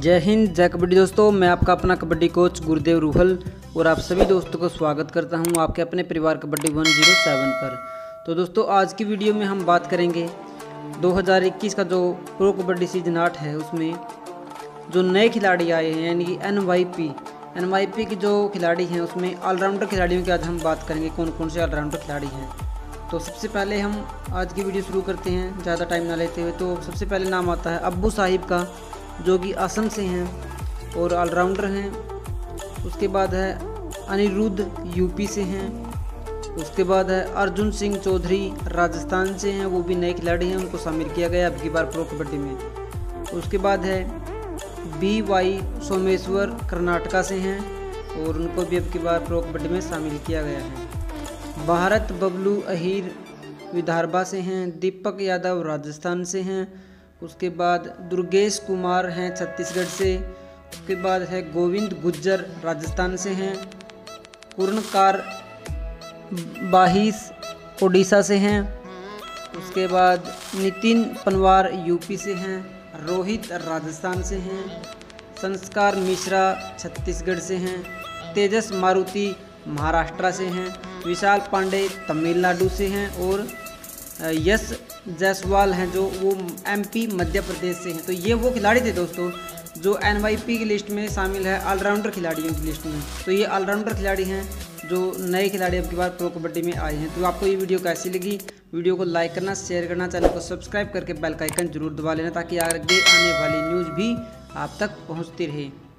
जय हिंद, जय कबड्डी दोस्तों। मैं आपका अपना कबड्डी कोच गुरुदेव रूहल और आप सभी दोस्तों को स्वागत करता हूं आपके अपने परिवार कबड्डी 107 पर। तो दोस्तों, आज की वीडियो में हम बात करेंगे 2021 का जो प्रो कबड्डी सीजन 8 है उसमें जो नए खिलाड़ी आए हैं यानी कि एन वाई पी के जो खिलाड़ी हैं उसमें ऑलराउंडर खिलाड़ियों की आज हम बात करेंगे कौन कौन से ऑलराउंडर खिलाड़ी हैं। तो सबसे पहले हम आज की वीडियो शुरू करते हैं ज़्यादा टाइम ना लेते हुए। तो सबसे पहले नाम आता है अब्बू साहिब का जो कि असम से हैं और ऑलराउंडर हैं। उसके बाद है अनिरुद्ध, यूपी से हैं। उसके बाद है अर्जुन सिंह चौधरी, राजस्थान से हैं, वो भी नए खिलाड़ी हैं, उनको शामिल किया गया अब की बार प्रो कबड्डी में। उसके बाद है बीवाई सोमेश्वर, कर्नाटका से हैं और उनको भी अब की बार प्रो कबड्डी में शामिल किया गया है। भारत बबलू अहीर विधारभा से हैं। दीपक यादव राजस्थान से हैं। उसके बाद दुर्गेश कुमार हैं छत्तीसगढ़ से। उसके बाद है गोविंद गुज्जर राजस्थान से हैं। कुरनकार बाहिस ओडिशा से हैं। उसके बाद नितिन पनवार यूपी से हैं। रोहित राजस्थान से हैं। संस्कार मिश्रा छत्तीसगढ़ से हैं। तेजस मारुति महाराष्ट्र से हैं। विशाल पांडे तमिलनाडु से हैं और यश जायसवाल हैं जो वो एमपी मध्य प्रदेश से हैं। तो ये वो खिलाड़ी थे दोस्तों जो एनवाईपी की लिस्ट में शामिल है ऑलराउंडर खिलाड़ियों की लिस्ट में। तो ये ऑलराउंडर खिलाड़ी हैं जो नए खिलाड़ी अब की बार प्रो कबड्डी में आए हैं। तो आपको ये वीडियो कैसी लगी, वीडियो को लाइक करना, शेयर करना, चैनल को सब्सक्राइब करके बेल का आइकन जरूर दबा लेना ताकि आगे आने वाली न्यूज़ भी आप तक पहुँचती रहे।